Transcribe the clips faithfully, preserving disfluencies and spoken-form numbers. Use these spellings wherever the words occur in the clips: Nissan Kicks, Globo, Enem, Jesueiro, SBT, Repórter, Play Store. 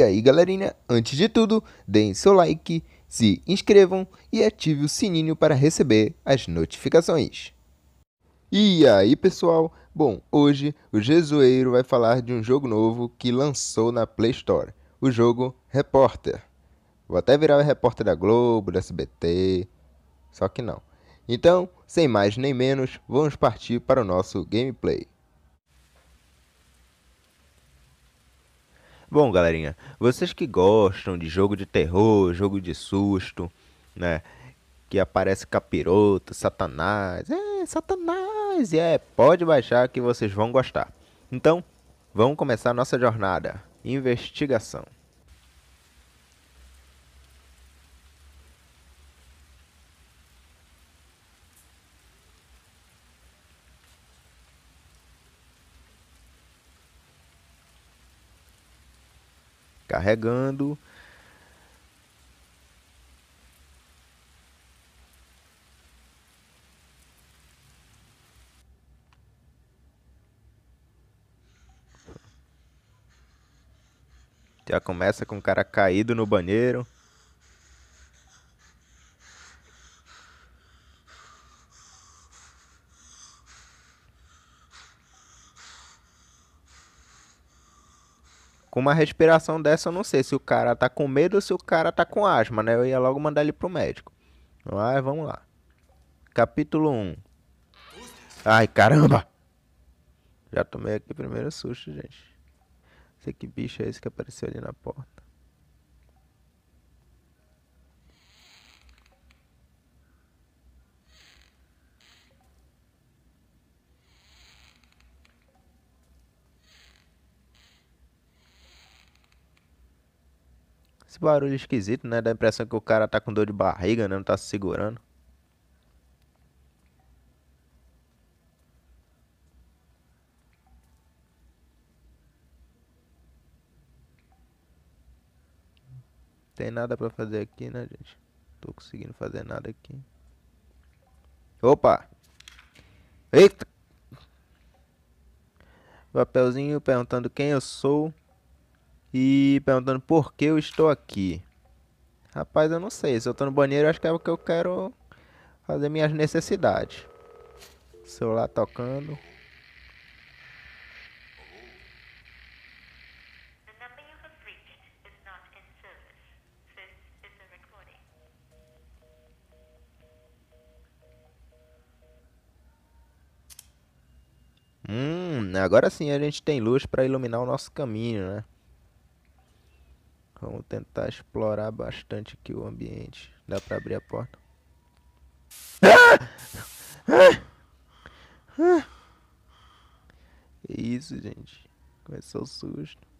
E aí galerinha, antes de tudo, deem seu like, se inscrevam e ative o sininho para receber as notificações. E aí pessoal, bom, hoje o Jesueiro vai falar de um jogo novo que lançou na Play Store, o jogo Repórter. Vou até virar o repórter da Globo, da S B T, só que não. Então, sem mais nem menos, vamos partir para o nosso gameplay. Bom, galerinha, vocês que gostam de jogo de terror, jogo de susto, né, que aparece capiroto, satanás, é, satanás, é, pode baixar que vocês vão gostar. Então, vamos começar a nossa jornada, investigação. Carregando. Já começa com o cara caído no banheiro. Com uma respiração dessa, eu não sei se o cara tá com medo ou se o cara tá com asma, né? Eu ia logo mandar ele pro médico. Mas vamos lá. Capítulo um. Ai, caramba! Já tomei aqui o primeiro susto, gente. Não sei que bicho é esse que apareceu ali na porta. Esse barulho esquisito, né? Dá a impressão que o cara tá com dor de barriga, né? Não tá se segurando. Não tem nada pra fazer aqui, né, gente? Não tô conseguindo fazer nada aqui. Opa! Eita! Papelzinho perguntando quem eu sou. E perguntando por que eu estou aqui. Rapaz, eu não sei. Se eu estou no banheiro, acho que é porque eu quero fazer minhas necessidades. Celular tocando. Hum, agora sim a gente tem luz para iluminar o nosso caminho, né? Vamos tentar explorar bastante aqui o ambiente. Dá pra abrir a porta? Ah! Ah! Ah! Que isso, gente. Começou o susto.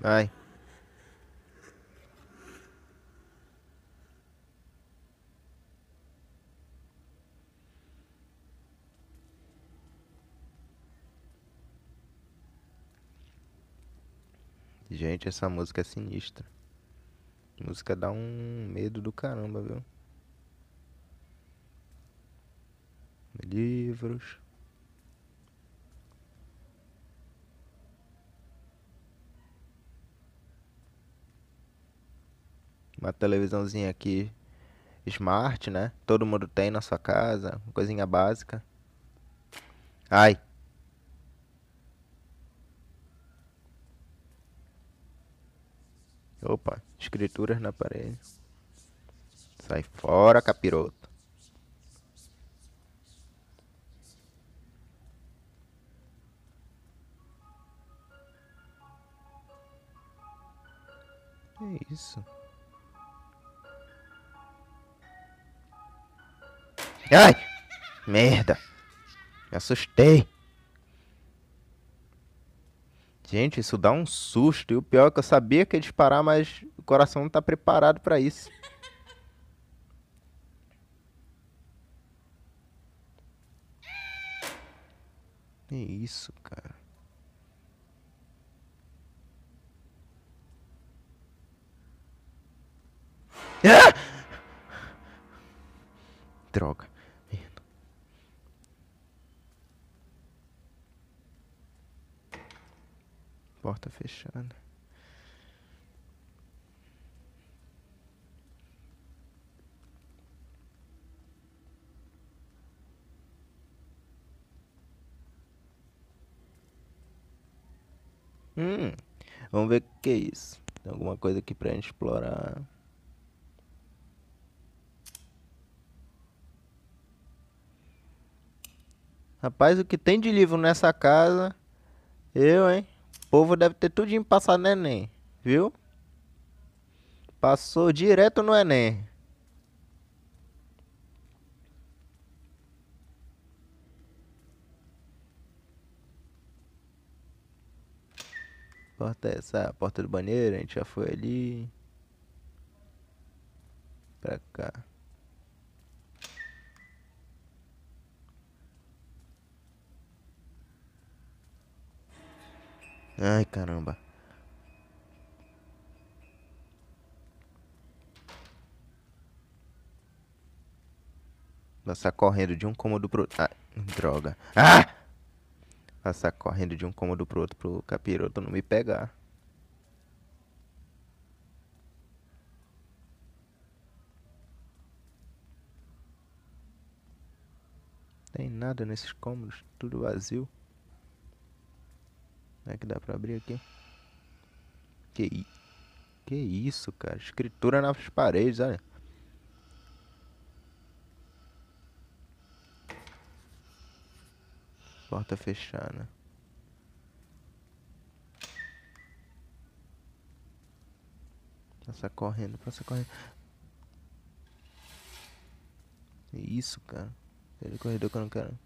Vai. Gente, essa música é sinistra. A música dá um medo do caramba, viu? Livros. Uma televisãozinha aqui, smart, né? Todo mundo tem na sua casa, uma coisinha básica. Ai! Opa, escrituras na parede. Sai fora, capiroto. Que isso? Ai, merda, me assustei. Gente, isso dá um susto. E o pior é que eu sabia que ia disparar, mas o coração não tá preparado pra isso. É isso, cara. Ah! Droga. Merda. Porta fechada. Hum, vamos ver o que é isso. Tem alguma coisa aqui pra gente explorar. Rapaz, o que tem de livro nessa casa? Eu, hein? O povo deve ter tudinho passado no Enem, viu? Passou direto no Enem. Porta essa, porta do banheiro, a gente já foi ali. Pra cá. Ai, caramba. Passar correndo de um cômodo pro outro. Ah, droga. Ah! Passar correndo de um cômodo pro outro pro capiroto não me pegar. Tem nada nesses cômodos, tudo vazio. Será que dá pra abrir aqui? Que, que isso, cara? Escritura nas paredes, olha. Porta fechada. Passa correndo, passa correndo. Que isso, cara? Aquele corredor que eu não quero.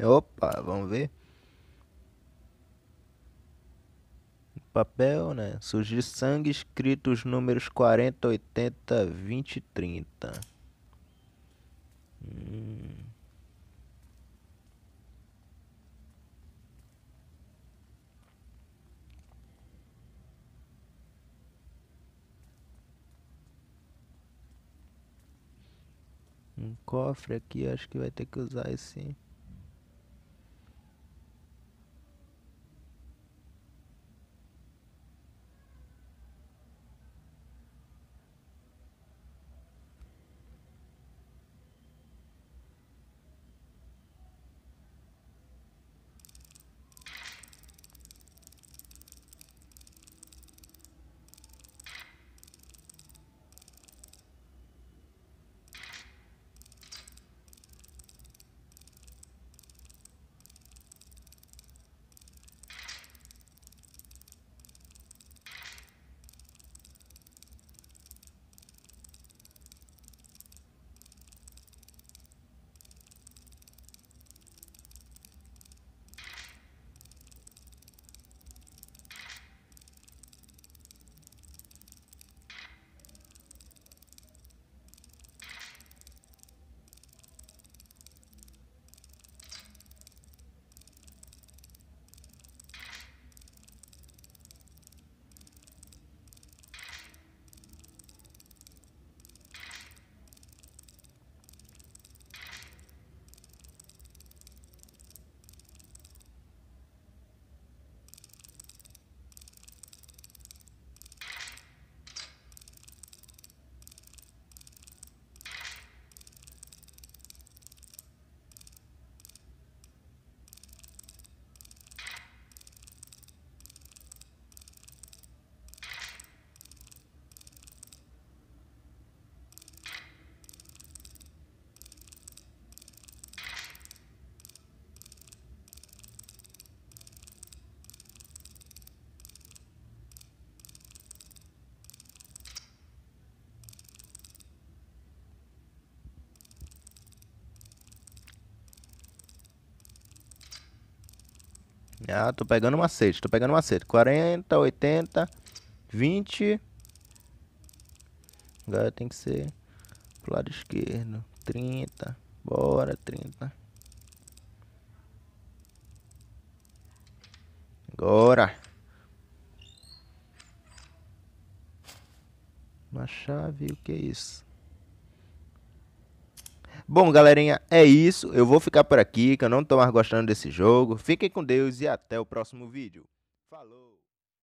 Opa, vamos ver. Papel, né? Surgiu sangue, escrito os números quarenta, oitenta, vinte e trinta. Hum. Um cofre aqui, acho que vai ter que usar esse... Ah, tô pegando macete, tô pegando macete. quarenta, oitenta, vinte. Agora tem que ser pro lado esquerdo. trinta. Bora, trinta. Agora. Uma chave, o que é isso? Bom, galerinha, é isso. Eu vou ficar por aqui, que eu não tô mais gostando desse jogo. Fiquem com Deus e até o próximo vídeo. Falou!